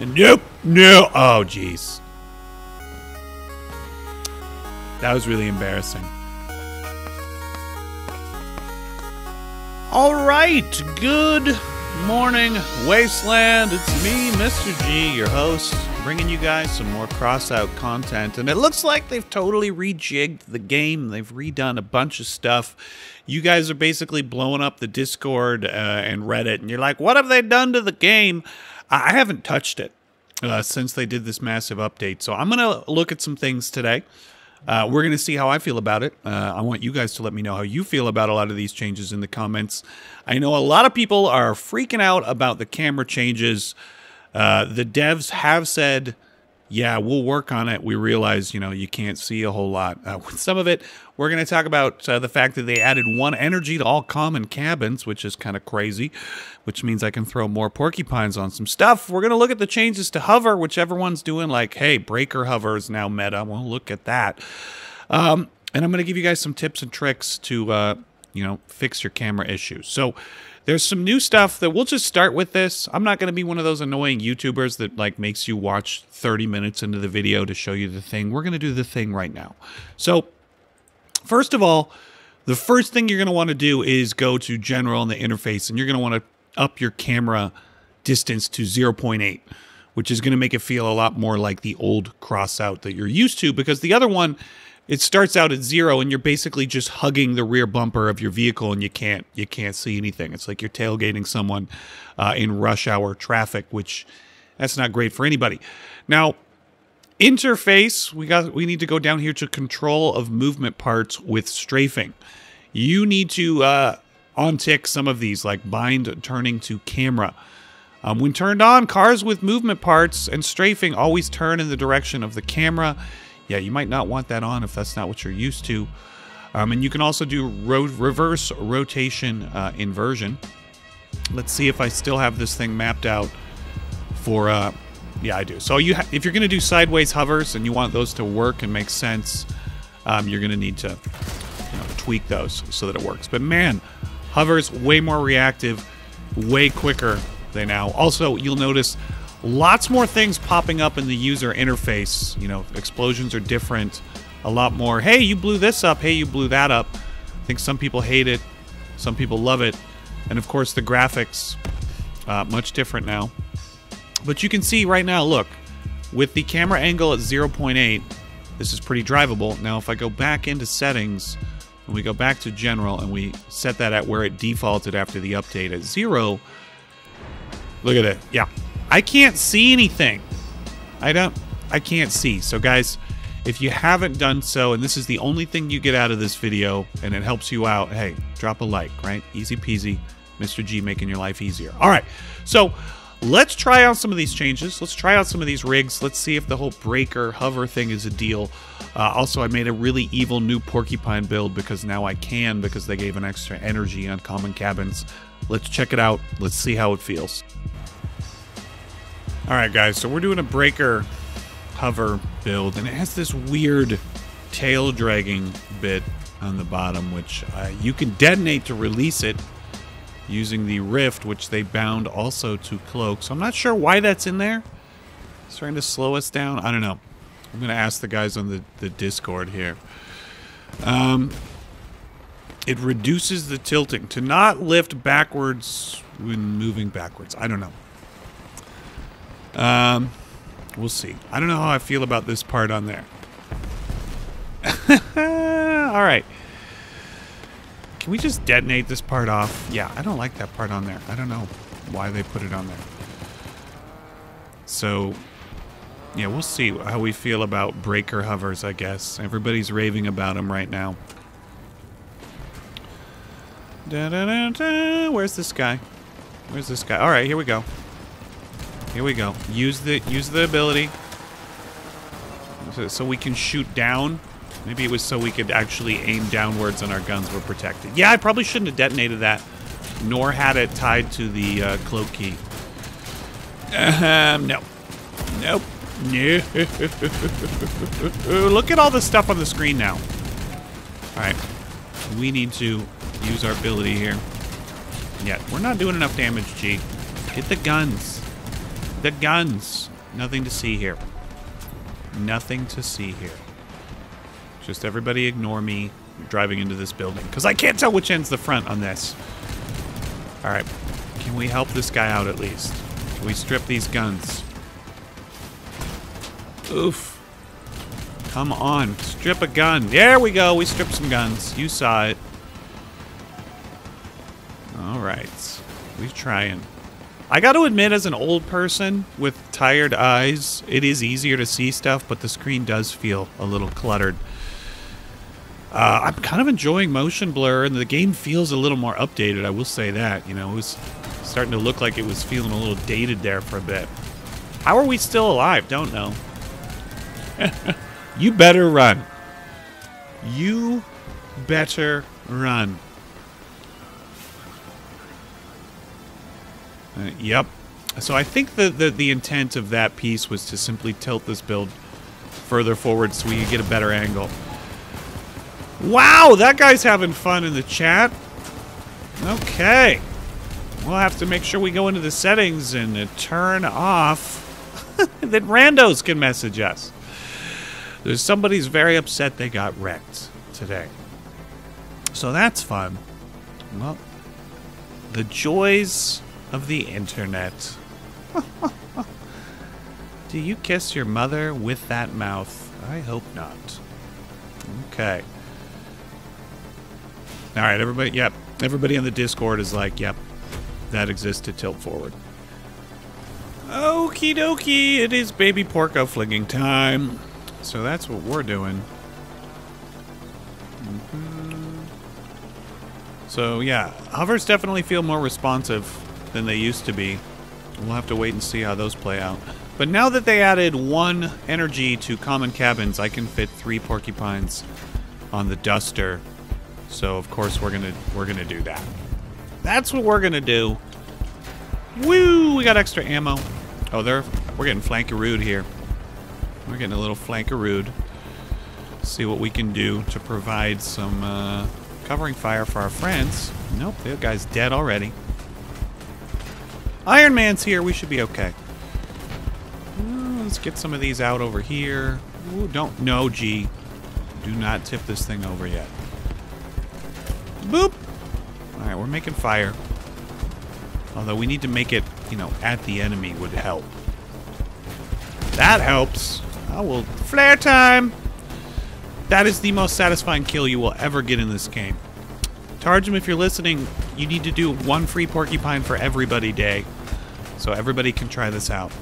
Nope. No. Oh, jeez. That was really embarrassing. All right. Good morning, Wasteland. It's me, Mr. G, your host, bringing you guys some more Crossout content. And it looks like they've totally rejigged the game. They've redone a bunch of stuff. You guys are basically blowing up the Discord and Reddit, and you're like, what have they done to the game? I haven't touched it since they did this massive update. So I'm going to look at some things today. We're going to see how I feel about it. I want you guys to let me know how you feel about a lot of these changes in the comments. I know a lot of people are freaking out about the camera changes. The devs have said, yeah, we'll work on it. We realize, you know, you can't see a whole lot. With some of it, we're going to talk about the fact that they added 1 energy to all common cabins, which is kind of crazy, which means I can throw more porcupines on some stuff. We're going to look at the changes to hover, which everyone's doing, like, hey, Breaker hover is now meta. We'll look at that. And I'm going to give you guys some tips and tricks to, you know, fix your camera issues. So there's some new stuff that we'll just start with this. I'm not going to be one of those annoying YouTubers that like makes you watch 30 minutes into the video to show you the thing. We're going to do the thing right now. So first of all, the first thing you're going to want to do is go to general in the interface, and you're going to want to up your camera distance to 0.8, which is going to make it feel a lot more like the old Crossout that you're used to, because the other one, it starts out at 0, and you're basically just hugging the rear bumper of your vehicle, and you can't see anything. It's like you're tailgating someone in rush hour traffic, which that's not great for anybody. Now, interface, we need to go down here to control of movement parts with strafing. You need to untick some of these, like bind turning to camera. When turned on, cars with movement parts and strafing always turn in the direction of the camera. Yeah, you might not want that on if that's not what you're used to. And you can also do reverse rotation inversion. Let's see if I still have this thing mapped out for... yeah, I do. So if you're going to do sideways hovers and you want those to work and make sense, you're going to need to, you know, tweak those so that it works. But man, hovers way more reactive, way quicker than now. Also, you'll notice lots more things popping up in the user interface. You know, explosions are different. A lot more, hey, you blew this up. Hey, you blew that up. I think some people hate it. Some people love it. And of course, the graphics, much different now. But you can see right now, look, with the camera angle at 0.8, this is pretty drivable. Now, if I go back into settings, and we go back to general, and we set that at where it defaulted after the update at 0, look at it, yeah. I can't see anything. I can't see. So guys, if you haven't done so, and this is the only thing you get out of this video and it helps you out, hey, drop a like, right? Easy peasy, Mr. G making your life easier. All right, so let's try out some of these changes. Let's try out some of these rigs. Let's see if the whole Breaker hover thing is a deal. Also, I made a really evil new porcupine build because now I can, because they gave an extra energy on common cabins. Let's check it out. Let's see how it feels. Alright guys, so we're doing a Breaker hover build, and it has this weird tail dragging bit on the bottom, which you can detonate to release it using the rift, which they bound also to cloak. So I'm not sure why that's in there. It's trying to slow us down. I don't know. I'm going to ask the guys on the Discord here. It reduces the tilting to not lift backwards when moving backwards. I don't know. We'll see. I don't know how I feel about this part on there. All right. Can we just detonate this part off? Yeah, I don't like that part on there. I don't know why they put it on there. So, yeah, we'll see how we feel about Breaker hovers, I guess. Everybody's raving about them right now. Da-da-da-da. Where's this guy? Where's this guy? All right, here we go. Here we go. Use the ability so we can shoot down. Maybe it was so we could actually aim downwards and our guns were protected. Yeah, I probably shouldn't have detonated that, nor had it tied to the cloak key. No. Nope. No. Look at all the stuff on the screen now. All right. We need to use our ability here. Yeah, we're not doing enough damage, G. Get the guns. The guns. Nothing to see here. Nothing to see here. Just everybody ignore me driving into this building, because I can't tell which end's the front on this. All right. Can we help this guy out at least? Can we strip these guns? Oof. Come on. Strip a gun. There we go. We stripped some guns. You saw it. All right. We're trying. I got to admit, as an old person with tired eyes, it is easier to see stuff, but the screen does feel a little cluttered. I'm kind of enjoying motion blur, and the game feels a little more updated, I will say that. You know, it was starting to look like it was feeling a little dated there for a bit. How are we still alive? Don't know. You better run. You better run. Yep. So I think the intent of that piece was to simply tilt this build further forward so we could get a better angle. Wow, that guy's having fun in the chat. Okay. We'll have to make sure we go into the settings and turn off. Then randos can message us. There's somebody's very upset they got wrecked today. So that's fun. Well, the joys of the internet. Do you kiss your mother with that mouth? I hope not. Okay. All right, everybody. Yep. Everybody in the Discord is like, yep, that exists to tilt forward. Okie dokie. It is baby porco flinging time. So that's what we're doing. Mm-hmm. So yeah, hovers definitely feel more responsive than they used to be. We'll have to wait and see how those play out. But now that they added 1 energy to common cabins, I can fit 3 porcupines on the duster. So of course we're gonna do that. That's what we're gonna do. Woo! We got extra ammo. Oh, we're getting flankerooed here. We're getting a little flankerooed. See what we can do to provide some covering fire for our friends. Nope, that guy's dead already. Iron Man's here. We should be okay. Let's get some of these out over here. Ooh, don't. No, G. Do not tip this thing over yet. Boop. All right, we're making fire. Although we need to make it, you know, at the enemy would help. That helps. I will. Flare time. That is the most satisfying kill you will ever get in this game. Targem, if you're listening, you need to do 1 free porcupine for everybody day. So everybody can try this out.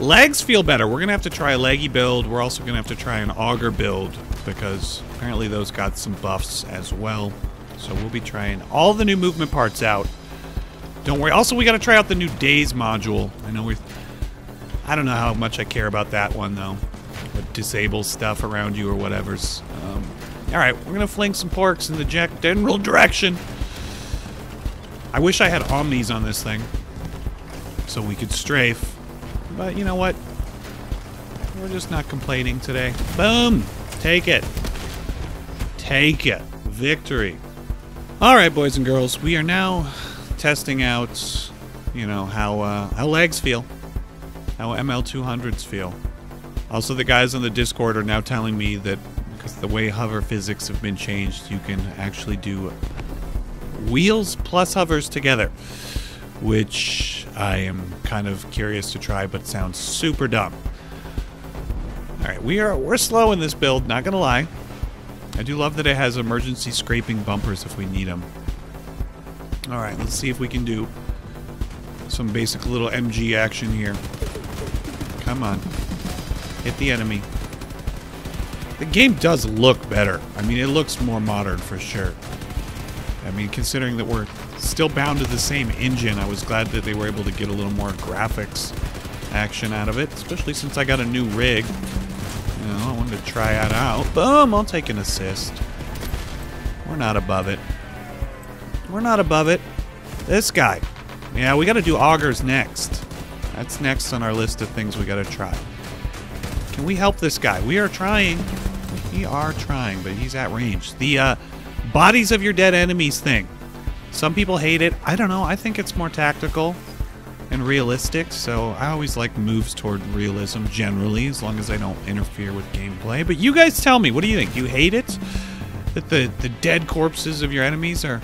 Legs feel better. We're going to have to try a leggy build. We're also going to have to try an auger build because apparently those got some buffs as well. So we'll be trying all the new movement parts out. Don't worry. Also, we got to try out the new days module. I know I don't know how much I care about that one, though. It disables stuff around you or whatever's. All right, we're gonna fling some porks in the general direction. I wish I had Omnis on this thing so we could strafe, but you know what? We're just not complaining today. Boom! Take it. Take it. Victory. All right, boys and girls, we are now testing out, you know, how legs feel, how ML200s feel. Also, the guys on the Discord are now telling me that the way hover physics have been changed, you can actually do wheels plus hovers together, which I am kind of curious to try, but sounds super dumb. All right, we're slow in this build, not gonna lie. I do love that it has emergency scraping bumpers if we need them. All right, let's see if we can do some basic little MG action here. Come on, hit the enemy. The game does look better. I mean, it looks more modern for sure. I mean, considering that we're still bound to the same engine, I was glad that they were able to get a little more graphics action out of it, especially since I got a new rig. You know, I wanted to try it out. Boom! I'll take an assist. We're not above it. We're not above it. This guy. Yeah, we got to do augers next. That's next on our list of things we got to try. Can we help this guy? We are trying. We are trying, but he's at range. The bodies of your dead enemies thing. Some people hate it. I don't know. I think it's more tactical. and realistic, so I always like moves toward realism generally, as long as they don't interfere with gameplay. But you guys tell me, what do you think? You hate it? That the dead corpses of your enemies are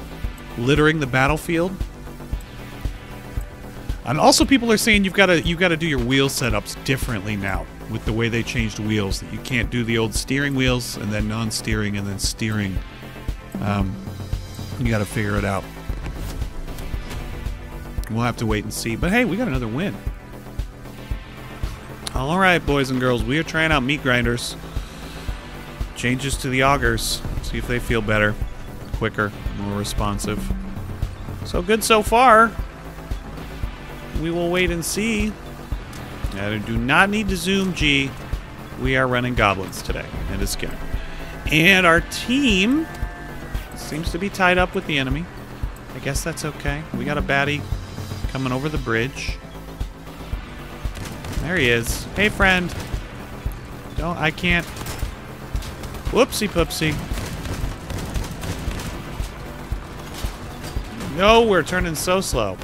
littering the battlefield? And also people are saying you've got to do your wheel setups differently now with the way they changed wheels, that you can't do the old steering wheels and then non-steering and then steering. You got to figure it out. We'll have to wait and see. But hey, we got another win. All right, boys and girls, we are trying out meat grinders. Changes to the augers. See if they feel better, quicker, more responsive. So good so far. We will wait and see. I do not need to zoom, G. We are running goblins today. That is scary. And our team seems to be tied up with the enemy. I guess that's okay. We got a baddie coming over the bridge. There he is. Hey, friend. Don't, I can't. Whoopsie poopsie. No, we're turning so slow.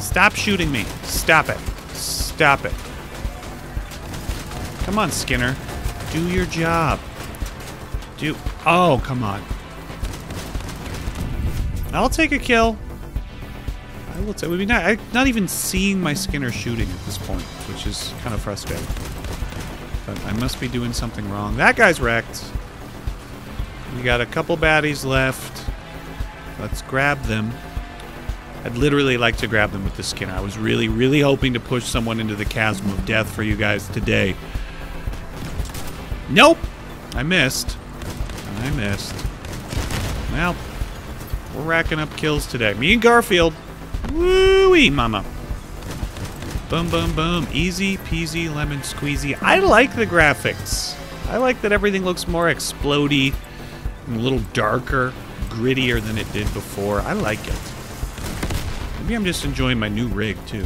Stop shooting me. Stop it. Stop it. Come on, Skinner. Do your job. Do... Oh, come on. I'll take a kill. I will take... I'm not even seeing my Skinner shooting at this point, which is kind of frustrating. But I must be doing something wrong. That guy's wrecked. We got a couple baddies left. Let's grab them. I'd literally like to grab them with the Skinner. I was really, really hoping to push someone into the chasm of death for you guys today. Nope! I missed. I missed. Well, we're racking up kills today. Me and Garfield. Woo-wee, mama. Boom, boom, boom. Easy peasy lemon squeezy. I like the graphics. I like that everything looks more explodey and a little darker, grittier than it did before. I like it. Maybe I'm just enjoying my new rig, too.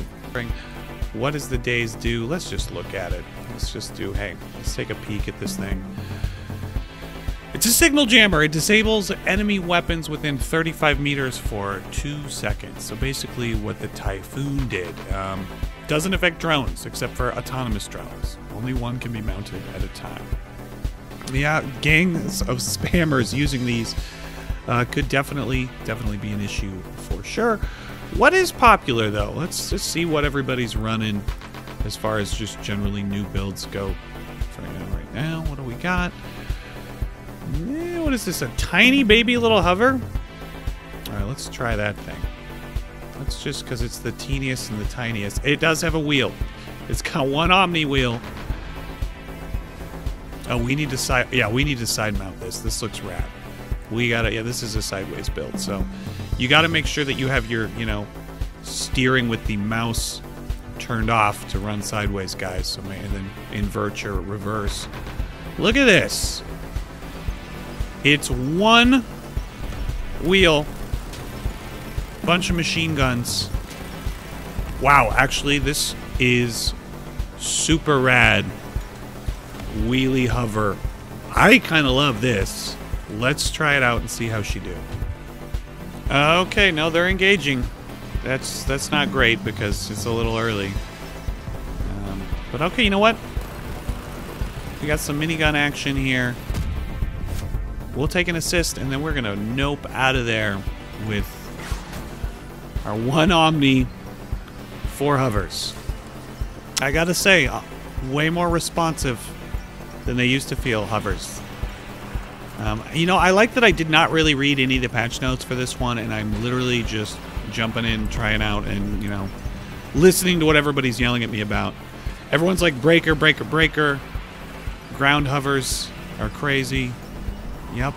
What does the days do? Let's just look at it. Let's just do, hey, let's take a peek at this thing. It's a signal jammer. It disables enemy weapons within 35 meters for 2 seconds. So basically what the Typhoon did. Doesn't affect drones, except for autonomous drones. Only one can be mounted at a time. Yeah, gangs of spammers using these could definitely be an issue for sure. What is popular, though? Let's just see what everybody's running as far as just generally new builds go. Right now, what do we got? Eh, what is this, a tiny baby little hover? All right, let's try that thing. Let's just, because it's the teeniest and the tiniest. It does have a wheel. It's got one Omni wheel. Oh, we need to side, yeah, we need to side mount this. This looks rad. We gotta, yeah, this is a sideways build, so... You got to make sure that you have your, you know, steering with the mouse turned off to run sideways, guys. So, and then invert your reverse. Look at this. It's one wheel, bunch of machine guns. Wow, actually, this is super rad. Wheelie hover. I kind of love this. Let's try it out and see how she do. Okay, no, they're engaging. That's not great because it's a little early. But okay, you know what? We got some minigun action here. We'll take an assist, and then we're gonna nope out of there with our one Omni, 4 hovers. I gotta say, way more responsive than they used to feel, hovers. You know, I like that I did not really read any of the patch notes for this one, and I'm literally just jumping in, trying out, and, you know, listening to what everybody's yelling at me about. Everyone's like, Breaker, Breaker, Breaker. Ground hovers are crazy. Yep.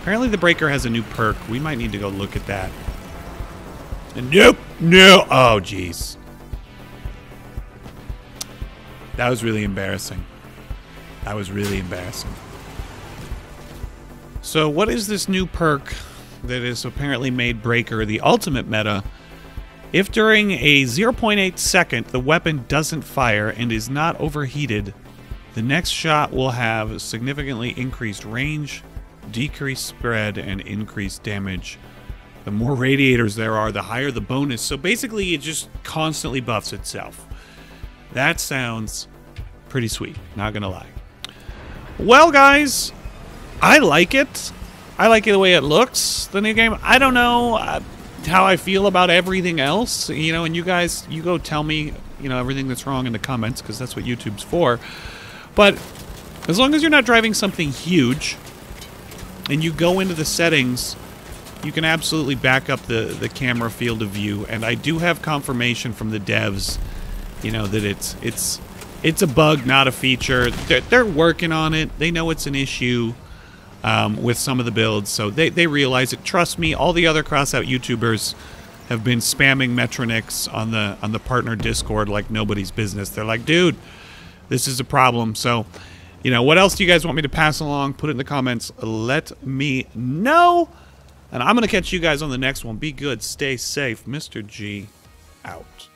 Apparently the Breaker has a new perk. We might need to go look at that. And nope! No! Oh, jeez. That was really embarrassing. That was really embarrassing. So what is this new perk that has apparently made Breaker the ultimate meta? If during a 0.8 second the weapon doesn't fire and is not overheated, the next shot will have significantly increased range, decreased spread, and increased damage The more radiators there are, the higher the bonus. So basically, it just constantly buffs itself. That sounds pretty sweet, not gonna lie. Well, guys, I like it. I like it the way it looks, the new game. I don't know how I feel about everything else, you know, and you guys, you go tell me, you know, everything that's wrong in the comments, because that's what YouTube's for. But as long as you're not driving something huge, and you go into the settings, you can absolutely back up the camera field of view. And I do have confirmation from the devs, you know, that it's a bug, not a feature. They're working on it. They know it's an issue with some of the builds, so they realize it. Trust me, all the other Crossout YouTubers have been spamming Metronix on the partner Discord like nobody's business. They're like, dude, this is a problem. So, you know, what else do you guys want me to pass along? Put it in the comments. Let me know. And I'm going to catch you guys on the next one. Be good. Stay safe. Mr. G out.